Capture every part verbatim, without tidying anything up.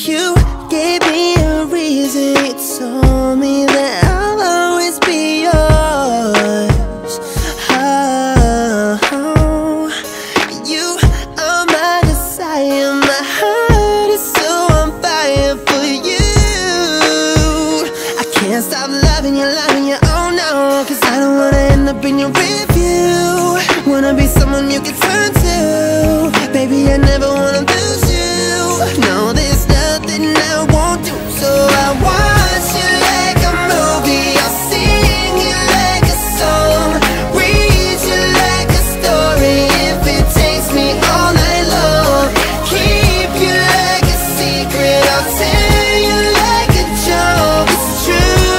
You gave me a reason, you told me that I'll always be yours. Oh, oh. You are my desire, my heart is so on fire for you. I can't stop loving you, loving you, oh no, cause I don't wanna end up in your review. Wanna be someone you can turn to, baby, I never wanna lose you. No, there's nothing I won't do, so I watch you like a movie, I'll sing you like a song, read you like a story, if it takes me all night long, keep you like a secret, I'll tell you like a joke, it's true,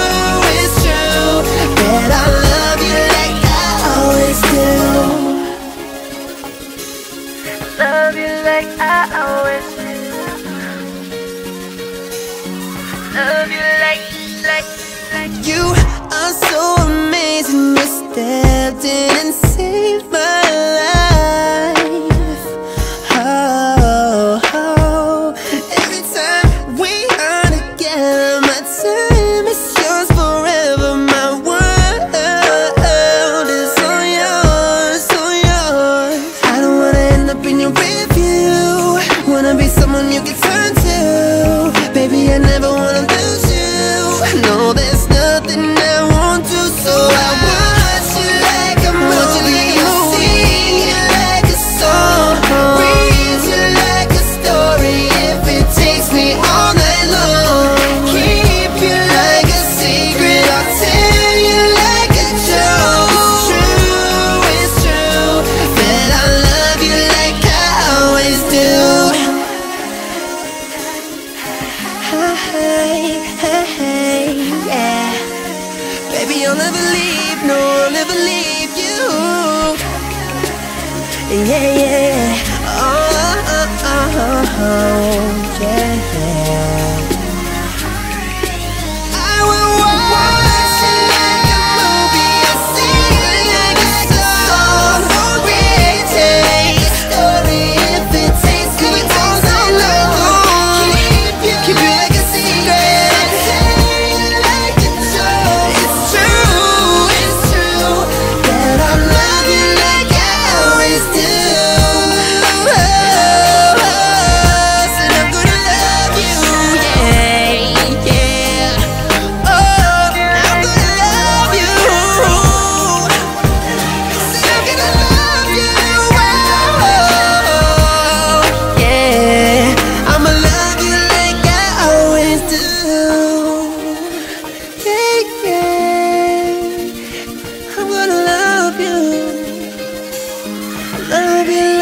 it's true, that I love you like I always do, love you like I always do. Love you like, like, like. You are so amazing. You stepped in and saved my life. Oh, oh. Every time we are together, my time is yours forever. My world is all yours, all yours. I don't wanna end up in your review. Wanna be someone you can turn to, baby, I never wanna. No, there's nothing I won't do, so I watch you like a movie, I'll sing you like a song, read you like a story, if it takes me all night long, keep you like a secret, I'll tell you like a joke, it's true, it's true, that I love you like I always do. Hey, hey, hey, yeah. Baby, I'll never leave, no, I'll never leave you. Yeah, yeah. Oh, oh, oh, oh, oh. Yeah, yeah. I will watch you like a movie, I'll sing you like a song, I'll read you like a story, if it takes me all night long, keep you, keep you like a love you.